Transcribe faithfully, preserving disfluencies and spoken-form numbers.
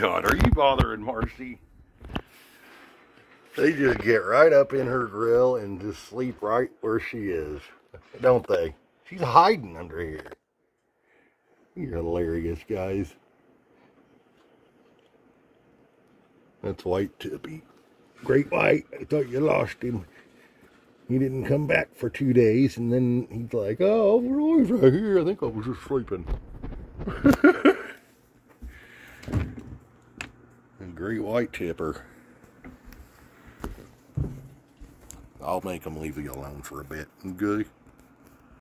God, are you bothering Marci? They just get right up in her grill and just sleep right where she is, don't they? She's hiding under here. You're hilarious, guys. That's White Tippy. Great White, I thought you lost him. He didn't come back for two days, and then he's like, oh, we're always right here. I think I was just sleeping. And Great White Tipper. I'll make him leave you alone for a bit. Good.